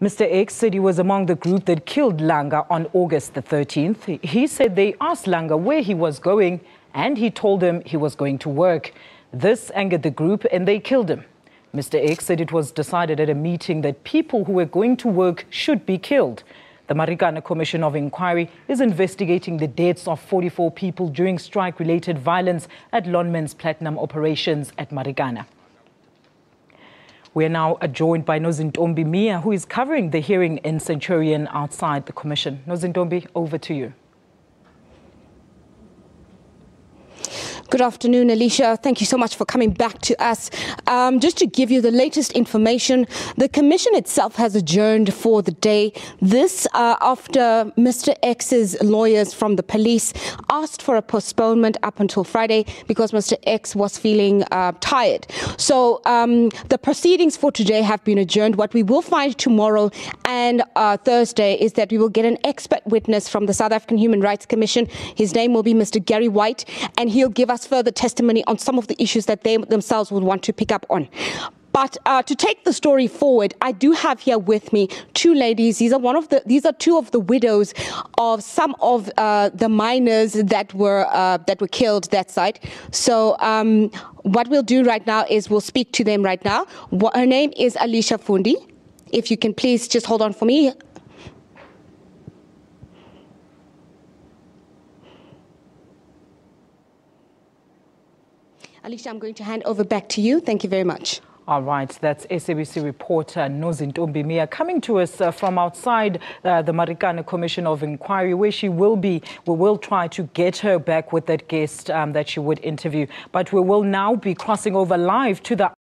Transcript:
Mr. X said he was among the group that killed Langa on August the 13th. He said they asked Langa where he was going, and he told them he was going to work. This angered the group, and they killed him. Mr. X said it was decided at a meeting that people who were going to work should be killed. The Marikana Commission of Inquiry is investigating the deaths of 44 people during strike-related violence at Lonmin's platinum operations at Marikana. We are now joined by Nozintombi Mia, who is covering the hearing in Centurion outside the commission. Nozintombi, over to you. Good afternoon, Alicia. Thank you so much for coming back to us. Just to give you the latest information, the commission itself has adjourned for the day. This after Mr. X's lawyers from the police asked for a postponement up until Friday because Mr. X was feeling tired. So the proceedings for today have been adjourned. What we will find tomorrow and Thursday is that we will get an expert witness from the South African Human Rights Commission. His name will be Mr. Gary White, and he'll give us further testimony on some of the issues that they themselves would want to pick up on. But to take the story forward, I do have here with me two ladies. These are two of the widows of some of the miners that were killed that side. So what we'll do right now is we'll speak to them right now. Her name is Alicia Fundi. If you can please just hold on for me. Alicia, I'm going to hand over back to you. Thank you very much. All right, that's SABC reporter Nozintombi Mia coming to us from outside the Marikana Commission of Inquiry, where she will be. We will try to get her back with that guest that she would interview. But we will now be crossing over live to the